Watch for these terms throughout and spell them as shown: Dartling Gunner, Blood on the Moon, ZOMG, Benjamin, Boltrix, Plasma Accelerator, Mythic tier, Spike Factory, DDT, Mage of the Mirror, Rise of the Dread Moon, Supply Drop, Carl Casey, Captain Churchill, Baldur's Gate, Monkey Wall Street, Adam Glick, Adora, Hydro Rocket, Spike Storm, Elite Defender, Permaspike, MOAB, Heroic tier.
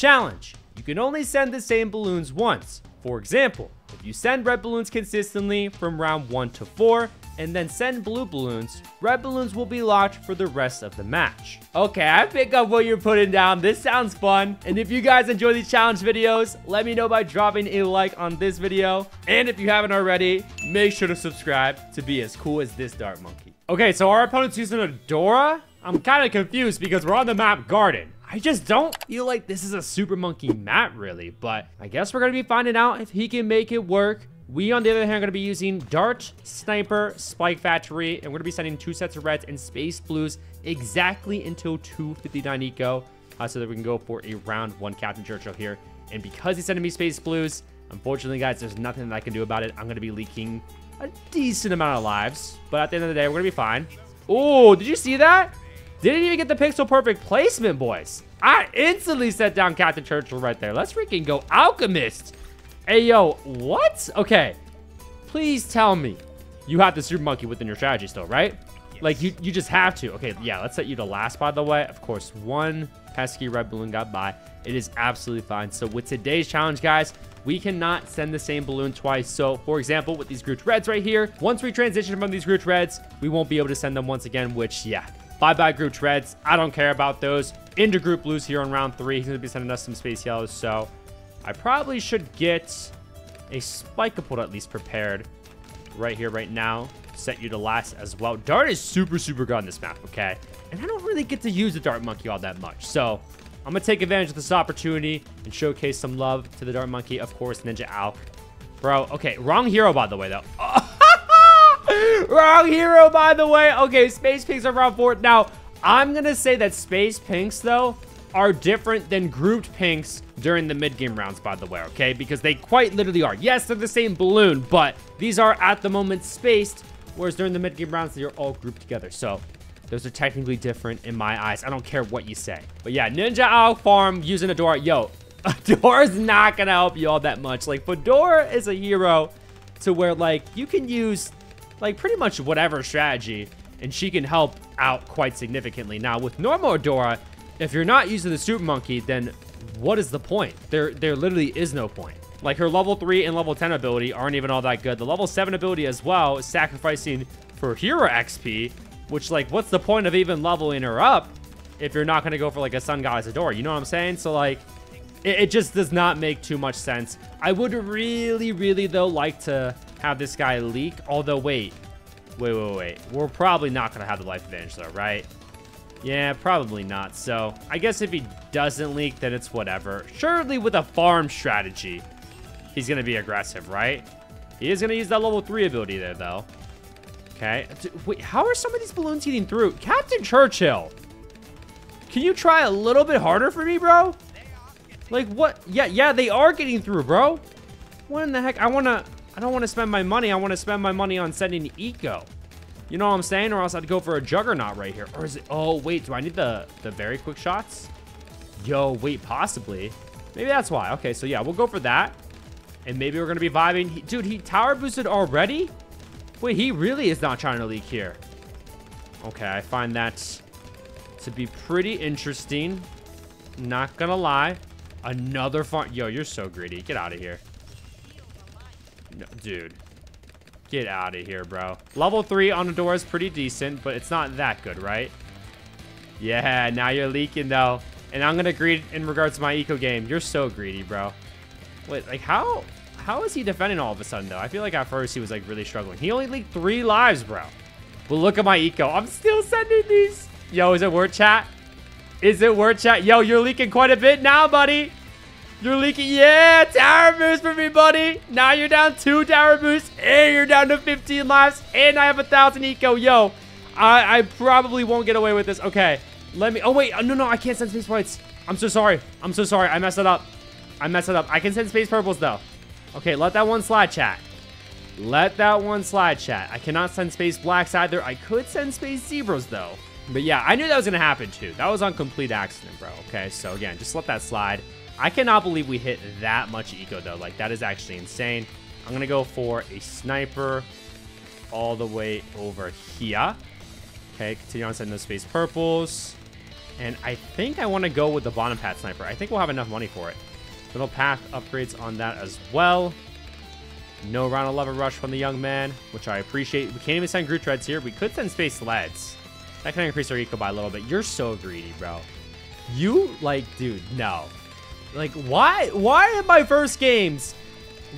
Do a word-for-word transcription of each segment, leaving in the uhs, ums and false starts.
Challenge. You can only send the same balloons once. For example, if you send red balloons consistently from round one to four, and then send blue balloons, red balloons will be locked for the rest of the match. Okay, I pick up what you're putting down. This sounds fun. And if you guys enjoy these challenge videos, let me know by dropping a like on this video. And if you haven't already, make sure to subscribe to be as cool as this dart monkey. Okay, so our opponent's using Adora? I'm kind of confused because we're on the map Garden. I just don't feel like this is a super monkey map really, but I guess we're going to be finding out if he can make it work. We, on the other hand, are going to be using Dart, Sniper, Spike Factory, and we're going to be sending two sets of reds and space blues exactly until two fifty-nine eco, uh, so that we can go for a round one Captain Churchill here. And because he's sending me space blues, unfortunately, guys, there's nothing that I can do about it. I'm going to be leaking a decent amount of lives, but at the end of the day, we're going to be fine. Oh, did you see that? Didn't even get the pixel perfect placement, boys. I instantly set down Captain Churchill right there. Let's freaking go, Alchemist. Hey, yo, what? Okay, please tell me you have the super monkey within your strategy still, right? Yes. Like, you, you just have to. Okay, yeah, let's set you to last, by the way. Of course, one pesky red balloon got by. It is absolutely fine. So with today's challenge, guys, we cannot send the same balloon twice. So, for example, with these grouped reds right here, once we transition from these grouped reds, we won't be able to send them once again, which, yeah, bye-bye grouped reds. I don't care about those. Into group blues here on round three. He's going to be sending us some space yellows, so I probably should get a Spikeable at least prepared right here, right now. Set you to last as well. Dart is super, super good on this map, okay? And I don't really get to use the Dart Monkey all that much. So I'm going to take advantage of this opportunity and showcase some love to the Dart Monkey. Of course, Ninja Alc. Bro, okay. Wrong hero, by the way, though. Oh. Wrong hero, by the way. Okay, Space Pinks are round four. Now, I'm going to say that Space Pinks, though, are different than grouped pinks during the mid-game rounds, by the way, okay? Because they quite literally are. Yes, they're the same balloon, but these are at the moment spaced, whereas during the mid-game rounds, they are all grouped together. So those are technically different in my eyes. I don't care what you say. But yeah, Ninja Alc farm using Adora. Yo, Adora's not gonna help you all that much. Like, Fedora is a hero to where, like, you can use, like, pretty much whatever strategy, and she can help out quite significantly. Now, with normal Adora, if you're not using the Super Monkey, then what is the point? There there literally is no point. Like, her level three and level ten ability aren't even all that good. The level seven ability as well is sacrificing for hero X P, which, like, what's the point of even leveling her up if you're not going to go for, like, a Sun Goddess Adora? You know what I'm saying? So, like, it, it just does not make too much sense. I would really, really, though, like to have this guy leak. Although, wait. Wait, wait, wait. We're probably not going to have the life advantage, though, right? Yeah, probably not. So I guess if he doesn't leak, then it's whatever. Surely with a farm strategy, he's going to be aggressive, right? He is going to use that level three ability there, though. Okay. Wait, how are some of these balloons getting through? Captain Churchill, can you try a little bit harder for me, bro? Like, what? Yeah, yeah, they are getting through, bro. What in the heck? I want to, I don't want to spend my money. I want to spend my money on sending eco. You know what I'm saying? Or else I'd go for a Juggernaut right here. Or is it... Oh, wait. Do I need the, the very quick shots? Yo, wait. Possibly. Maybe that's why. Okay, so yeah. We'll go for that. And maybe we're going to be vibing. He, dude, he tower boosted already? Wait, he really is not trying to leak here. Okay, I find that to be pretty interesting. Not going to lie. Another farm... Yo, you're so greedy. Get out of here. No, dude. Get out of here, bro. Level three on Adora is pretty decent, but it's not that good, right? Yeah, now you're leaking, though. And I'm going to greed in regards to my eco game. You're so greedy, bro. Wait, like, how how is he defending all of a sudden, though? I feel like at first he was, like, really struggling. He only leaked three lives, bro. But look at my eco. I'm still sending these. Yo, is it word chat? Is it word chat? Yo, you're leaking quite a bit now, buddy. You're leaking. Yeah, tower boost for me, buddy. Now you're down two tower boosts, and you're down to fifteen lives, and I have a thousand eco. Yo, I, I probably won't get away with this. Okay, let me... Oh, wait. No, no, I can't send space whites. I'm so sorry. I'm so sorry. I messed it up. I messed it up. I can send space purples, though. Okay, let that one slide, chat. Let that one slide, chat. I cannot send space blacks either. I could send space zebras, though. But, yeah, I knew that was going to happen, too. That was on complete accident, bro. Okay, so, again, just let that slide. I cannot believe we hit that much eco, though. Like, that is actually insane. I'm going to go for a sniper all the way over here. Okay, continue on sending those space purples. And I think I want to go with the bottom pad sniper. I think we'll have enough money for it. Little path upgrades on that as well. No round eleven rush from the young man, which I appreciate. We can't even send Groot Treads here. We could send Space Sleds. That can increase our eco by a little bit. You're so greedy, bro. You, like, dude, no. Like, why? Why in my first games?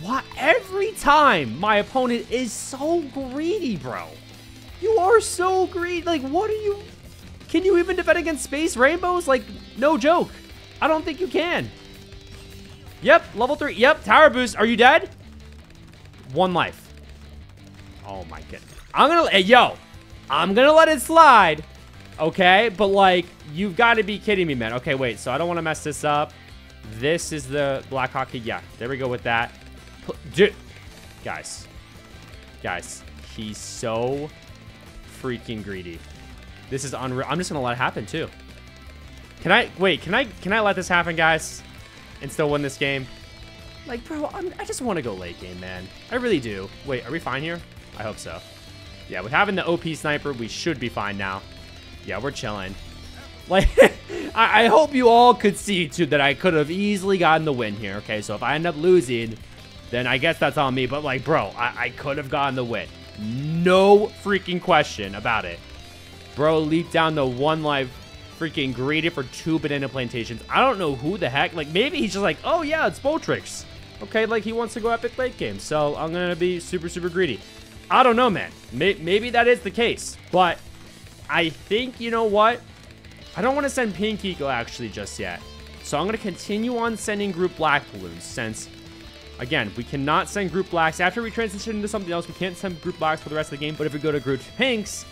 Why? Every time my opponent is so greedy, bro. You are so greedy. Like, what are you? Can you even defend against Space Rainbows? Like, no joke. I don't think you can. Yep, level three. Yep, tower boost. Are you dead? One life. Oh my goodness. I'm gonna, hey, yo, I'm gonna let it slide. Okay, but like, you've got to be kidding me, man. Okay, wait, so I don't want to mess this up. This is the Black Hockey. Yeah, there we go with that. Dude, guys, guys, he's so freaking greedy. This is unreal. I'm just gonna let it happen too. Can I, wait, can I, can I let this happen, guys? And still win this game? Like, bro, I'm, I just want to go late game, man. I really do. Wait, are we fine here? I hope so. Yeah, with having the O P sniper, we should be fine now. Yeah, we're chilling. Like, I, I hope you all could see, too, that I could have easily gotten the win here. Okay, so if I end up losing, then I guess that's on me. But, like, bro, I, I could have gotten the win. No freaking question about it. Bro leaped down to one life. Freaking greedy for two banana plantations. I don't know who the heck, like, maybe he's just like, oh yeah, it's Boltrix. Okay, like, he wants to go epic late game, so I'm gonna be super super greedy. I don't know, man. Maybe that is the case, but I think, you know what, I don't want to send Pink Eagle actually just yet, so I'm gonna continue on sending group black balloons, since again, we cannot send group blacks after we transition into something else. We can't send group blacks for the rest of the game, but if we go to group pinks,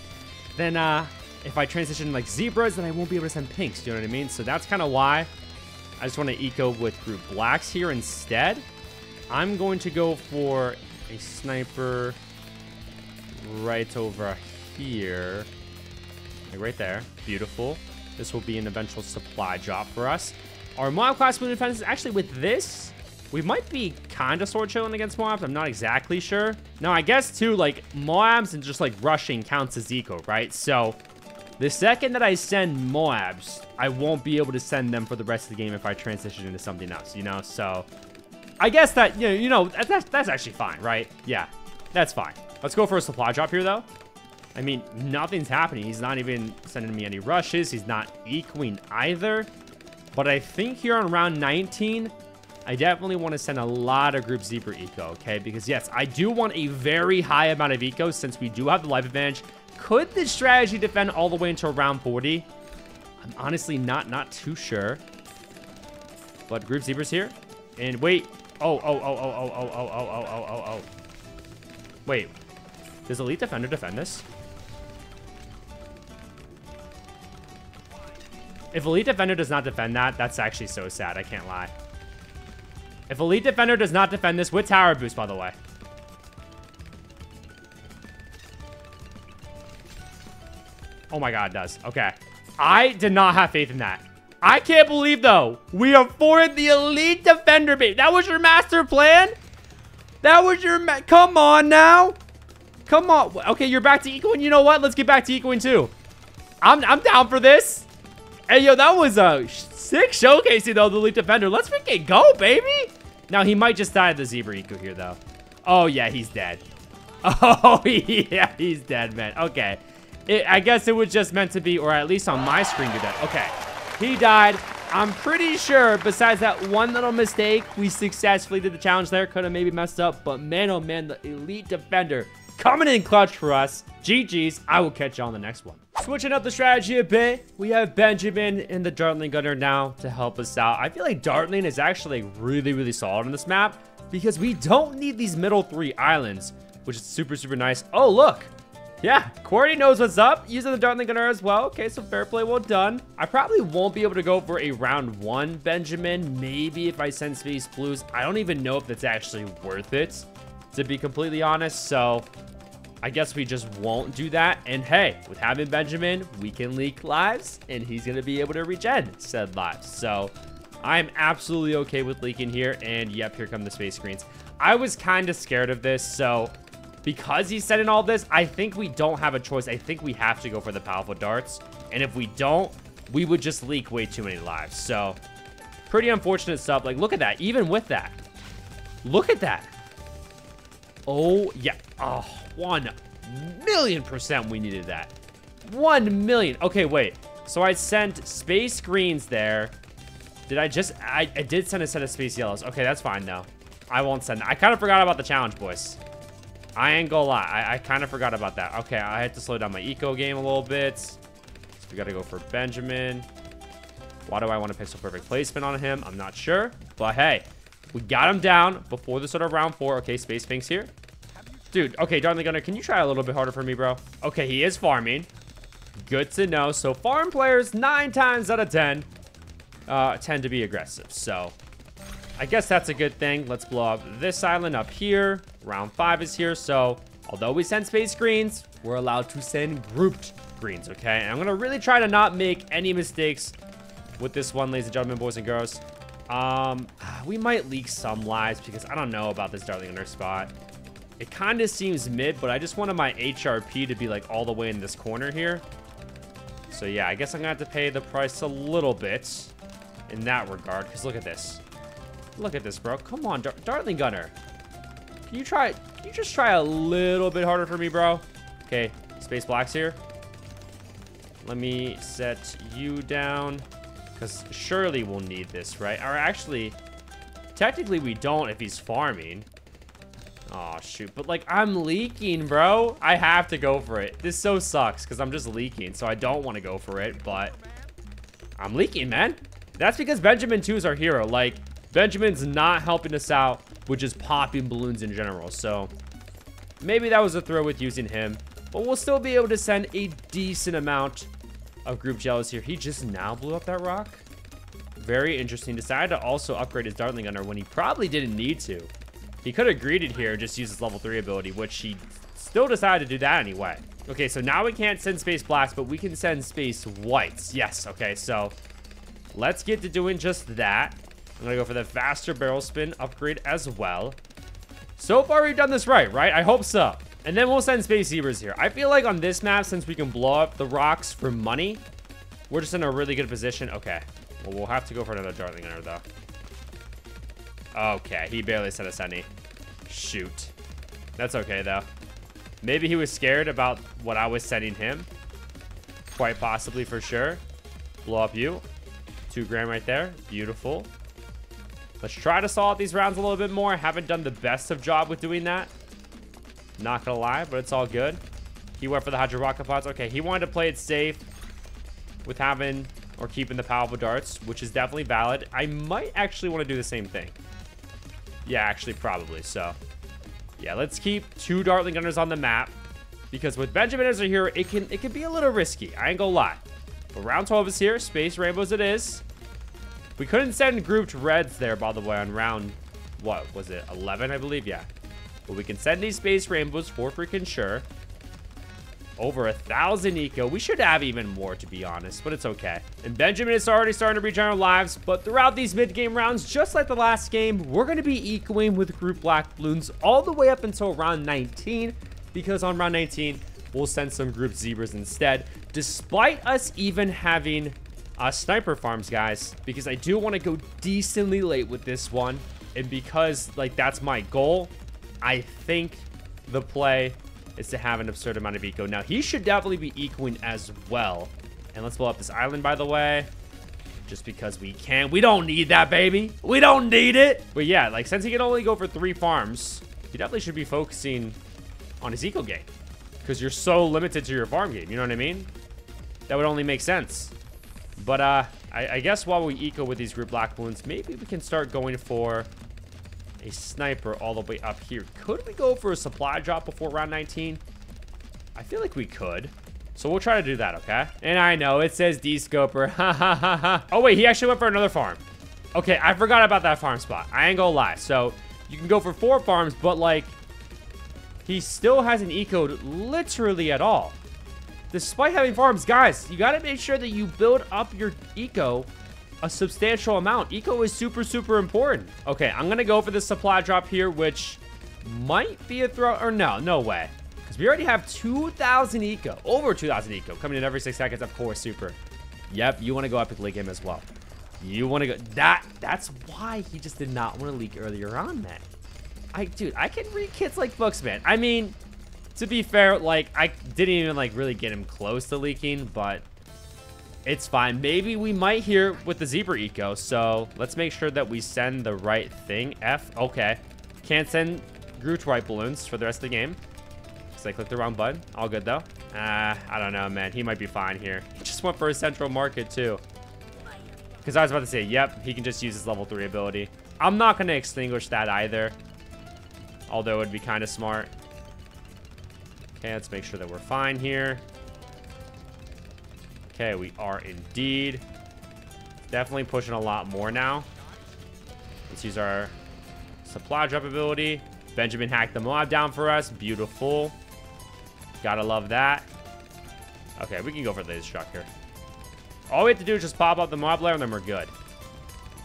then uh if I transition like zebras, then I won't be able to send pinks. Do you know what I mean? So that's kind of why I just want to eco with group blacks here instead. I'm going to go for a sniper right over here. Like right there. Beautiful. This will be an eventual supply drop for us. Our MOAB class balloon defense is actually with this. We might be kind of sword chilling against MOABs. I'm not exactly sure. Now, I guess too, like MOABs and just like rushing counts as eco, right? So the second that I send MOABs, I won't be able to send them for the rest of the game if I transition into something else, you know? So I guess that, you know, you know that's, that's actually fine, right? Yeah, that's fine. Let's go for a supply drop here, though. I mean, nothing's happening. He's not even sending me any rushes. He's not equing either. But I think here on round nineteen, I definitely want to send a lot of group zebra eco, okay? Because, yes, I do want a very high amount of eco since we do have the life advantage. Could this strategy defend all the way until round forty? I'm honestly not not too sure. But group zebra's here. And wait. Oh, oh, oh, oh, oh, oh, oh, oh, oh, oh, oh. Wait. Does Elite Defender defend this? If Elite Defender does not defend that, that's actually so sad. I can't lie. If Elite Defender does not defend this with tower boost, by the way. Oh my god, it does. Okay. I did not have faith in that. I can't believe, though, we afforded the Elite Defender, babe. That was your master plan? That was your... Ma Come on, now. Come on. Okay, you're back to ecoing. You know what? Let's get back to ecoing, too. I'm, I'm down for this. Hey, yo, that was a sick showcasing, though, the Elite Defender. Let's freaking go, baby. Now, he might just die to the zebra eco here, though. Oh, yeah, he's dead. Oh, yeah, he's dead, man. Okay. It, I guess it was just meant to be, or at least on my screen do that. Okay, he died. I'm pretty sure, besides that one little mistake, we successfully did the challenge there. Could have maybe messed up, but man, oh man, the Elite Defender coming in clutch for us. G G's, I will catch you on the next one. Switching up the strategy a bit, we have Benjamin and the Dartling Gunner now to help us out. I feel like Dartling is actually really, really solid on this map because we don't need these middle three islands, which is super, super nice. Oh, look. Yeah, Cordy knows what's up, using the Dartling Gunner as well. Okay, so fair play, well done. I probably won't be able to go for a round one Benjamin. Maybe if I send Space Blues. I don't even know if that's actually worth it, to be completely honest. So I guess we just won't do that. And hey, with having Benjamin, we can leak lives, and he's going to be able to regen said lives. So I'm absolutely okay with leaking here. And yep, here come the space screens. I was kind of scared of this, so... Because he's setting all this, I think we don't have a choice. I think we have to go for the powerful darts. And if we don't, we would just leak way too many lives. So pretty unfortunate stuff. Like, look at that. Even with that, look at that. Oh yeah. Oh, one million percent we needed that. One million. Okay, wait, so I sent space greens there. Did I just I, I did send a set of space yellows. Okay, that's fine though. I won't send that. I kind of forgot about the challenge, boys. I ain't gonna lie. I, I kind of forgot about that. Okay, I had to slow down my eco game a little bit. So we gotta go for Benjamin. Why do I want a pixel perfect placement on him? I'm not sure. But hey, we got him down before the sort of round four. Okay, Space Sphinx here. Dude, okay, Dartling Gunner, can you try a little bit harder for me, bro? Okay, he is farming. Good to know. So farm players, nine times out of ten, uh, tend to be aggressive. So I guess that's a good thing. Let's blow up this island up here. Round five is here. So although we send space greens, we're allowed to send grouped greens, okay? And I'm going to really try to not make any mistakes with this one, ladies and gentlemen, boys and girls. Um, we might leak some lives because I don't know about this Dartling Gunner spot. It kind of seems mid, but I just wanted my H R P to be like all the way in this corner here. So yeah, I guess I'm going to have to pay the price a little bit in that regard because look at this. Look at this, bro. Come on, Dar Dartling Gunner. Can you try? Can you just try a little bit harder for me, bro? Okay, Space Blacks here. Let me set you down because surely we'll need this, right? Or actually, technically we don't if he's farming. Oh shoot, but like I'm leaking, bro. I have to go for it. This so sucks because I'm just leaking, so I don't want to go for it, but I'm leaking, man. That's because Benjamin two is our hero. Like, Benjamin's not helping us out, which is popping balloons in general. So maybe that was a throw with using him, but we'll still be able to send a decent amount of group yellows here. He just now blew up that rock. Very interesting. Decided to also upgrade his Dartling Gunner when he probably didn't need to. He could have greeted here, just use his level three ability, which he still decided to do that anyway. Okay, so now we can't send space blasts, but we can send space whites. Yes, okay, so let's get to doing just that. I'm gonna go for the faster barrel spin upgrade as well. So far, we've done this right, right? I hope so. And then we'll send Space Zebras here. I feel like on this map, since we can blow up the rocks for money, we're just in a really good position. Okay, well, we'll have to go for another Dartling Gunner, though. Okay, he barely sent us any. Shoot. That's okay, though. Maybe he was scared about what I was sending him. Quite possibly, for sure. Blow up you. Two grand right there. Beautiful. Let's try to solve these rounds a little bit more. Haven't done the best of job with doing that. Not gonna lie, but it's all good. He went for the Hydro Rocket pods. Okay, he wanted to play it safe with having or keeping the powerful darts, which is definitely valid. I might actually want to do the same thing. Yeah, actually, probably. So, yeah, let's keep two Dartling Gunners on the map because with Benjamin as a hero, it can, it can be a little risky. I ain't gonna lie. But round twelve is here. Space Rainbows it is. We couldn't send grouped reds there, by the way, on round, what was it, eleven, I believe? Yeah. But we can send these space rainbows for freaking sure. Over a thousand eco. We should have even more, to be honest, but it's okay. And Benjamin is already starting to regenerate lives, but throughout these mid-game rounds, just like the last game, we're going to be ecoing with group black balloons all the way up until round nineteen, because on round nineteen, we'll send some grouped zebras instead, despite us even having... Uh, sniper farms, guys, because I do want to go decently late with this one, and because like that's my goal, I think the play is to have an absurd amount of eco. Now he should definitely be ecoing as well, and let's blow up this island, by the way, just because we can. We don't need that, baby. We don't need it. But yeah, like since he can only go for three farms, he definitely should be focusing on his eco game because you're so limited to your farm game. You know what I mean? That would only make sense. But uh, I, I guess while we eco with these group black balloons, maybe we can start going for a sniper all the way up here. Could we go for a supply drop before round nineteen? I feel like we could. So we'll try to do that, okay? And I know, it says D-Scoper. Ha, ha, ha, ha. Oh, wait, he actually went for another farm. Okay, I forgot about that farm spot. I ain't gonna lie. So you can go for four farms, but, like, he still hasn't ecoed literally at all. Despite having farms, guys, you got to make sure that you build up your eco a substantial amount. Eco is super, super important. Okay, I'm going to go for the supply drop here, which might be a throw. Or no, no way. Because we already have two thousand eco, over two thousand eco, coming in every six seconds, of course, super. Yep, you want to go epic late game as well. You want to go... That, that's why he just did not want to leak earlier on, man. I, dude, I can read kits like books, man. I mean, to be fair, like, I didn't even, like, really get him close to leaking, but it's fine. Maybe we might hear with the Zebra Eco, so let's make sure that we send the right thing. F, okay. Can't send Grootwright balloons for the rest of the game. I clicked the wrong button. All good though. Uh, I don't know, man. He might be fine here. He just went for a central market too. Because I was about to say, yep, he can just use his level three ability. I'm not going to extinguish that either. Although it would be kind of smart. Okay, let's make sure that we're fine here. Okay, we are indeed. Definitely pushing a lot more now. Let's use our supply drop ability. Benjamin hacked the mob down for us. Beautiful. Gotta love that. Okay, we can go for the destruct here. All we have to do is just pop up the mob layer, and then we're good.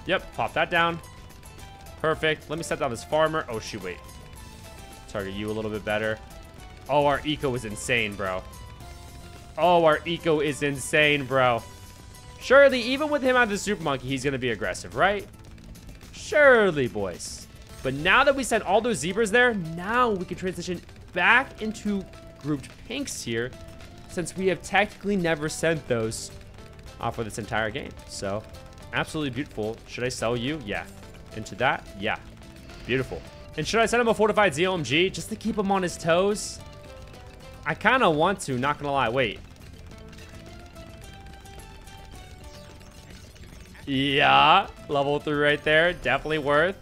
Yep, pop that down. Perfect. Let me set down this farmer. Oh, shoot, wait. Target you a little bit better. Oh, our eco is insane, bro. Oh, our eco is insane, bro. Surely, even with him out of the super monkey, he's going to be aggressive, right? Surely, boys. But now that we sent all those zebras there, now we can transition back into grouped pinks here, since we have technically never sent those uh, for this entire game. So, absolutely beautiful. Should I sell you? Yeah. Into that? Yeah. Beautiful. And should I send him a fortified Z O M G just to keep him on his toes? I kind of want to, not going to lie. Wait. Yeah. Level three right there. Definitely worth.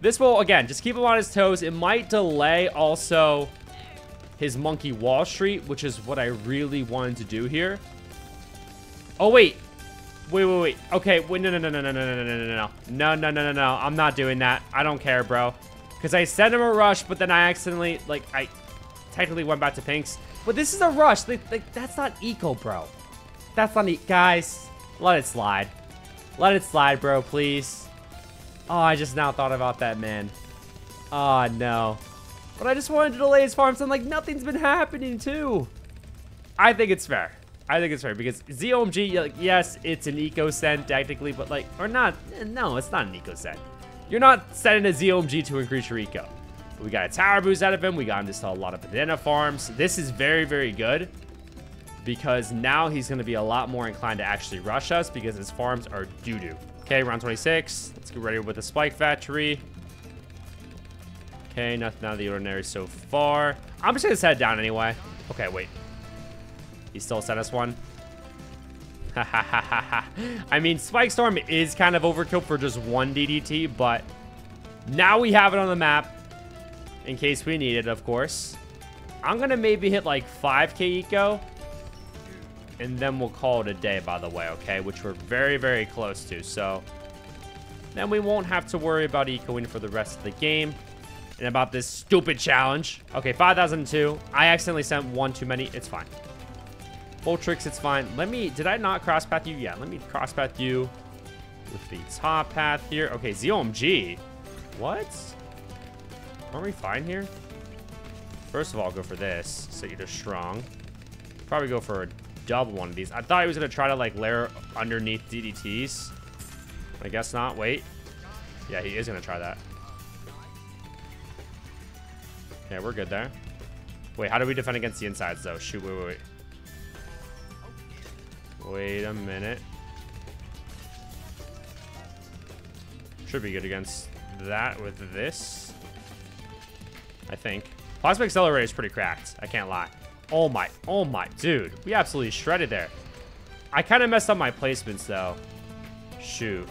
This will, again, just keep him on his toes. It might delay also his Monkey Wall Street, which is what I really wanted to do here. Oh, wait. Wait, wait, wait. Okay, wait, no, no, no, no, no, no, no, no, no, no. No, no, no, no, no. I'm not doing that. I don't care, bro. Because I sent him a rush, but then I accidentally, like, I technically went back to pinks. But this is a rush. Like, like that's not eco, bro. That's not eco. Guys, let it slide. Let it slide, bro, please. Oh, I just now thought about that, man. Oh, no. But I just wanted to delay his farm, so I'm like, nothing's been happening, too. I think it's fair. I think it's fair, because Z O M G, like, yes, it's an eco send, technically, but, like, or not. No, it's not an eco send. You're not sending a Z O M G to increase your eco. But we got a tower boost out of him. We got him to sell a lot of banana farms. This is very, very good, because now he's going to be a lot more inclined to actually rush us, because his farms are doo-doo. Okay, round twenty-six. Let's get ready with the Spike Factory. Okay, nothing out of the ordinary so far. I'm just going to set it down anyway. Okay, wait. He still sent us one. Ha ha ha ha ha. I mean, Spike Storm is kind of overkill for just one D D T, but now we have it on the map in case we need it, of course. I'm going to maybe hit like five K eco. And then we'll call it a day, by the way, okay? Which we're very, very close to. So then we won't have to worry about ecoing for the rest of the game and about this stupid challenge. Okay, five thousand two. I accidentally sent one too many. It's fine. Boltrix, it's fine. Let me... Did I not cross path you? Yeah, let me cross path you with the top path here. Okay, Z O M G. What? Aren't we fine here? First of all, I'll go for this. So you're just strong. Probably go for a double one of these. I thought he was gonna try to like layer underneath D D Ts. I guess not. Wait. Yeah, he is gonna try that. Okay, we're good there. Wait, how do we defend against the insides though? Shoot, wait, wait, wait. Wait a minute. Should be good against that with this. I think. Plasma Accelerator is pretty cracked. I can't lie. Oh my, oh my, dude. We absolutely shredded there. I kind of messed up my placements though. Shoot.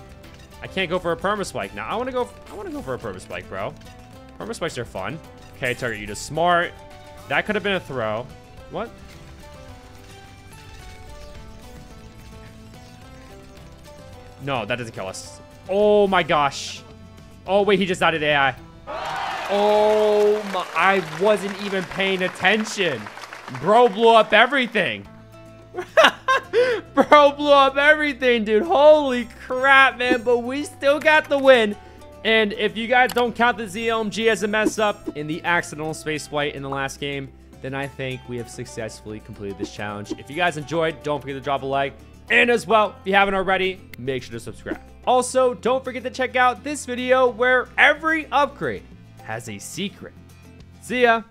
I can't go for a Permaspike now. I want to go I want to go for a Permaspike, bro. Permaspikes are fun. Okay, target you to smart. That could have been a throw. What? No, that doesn't kill us. Oh my gosh. Oh wait, he just added A I. Oh my, I wasn't even paying attention. Bro blew up everything. Bro blew up everything, dude. Holy crap, man. But we still got the win. And if you guys don't count the Z L M G as a mess up in the accidental space flight in the last game, then I think we have successfully completed this challenge. If you guys enjoyed, don't forget to drop a like. And as well, if you haven't already, make sure to subscribe. Also, don't forget to check out this video where every upgrade has a secret. See ya!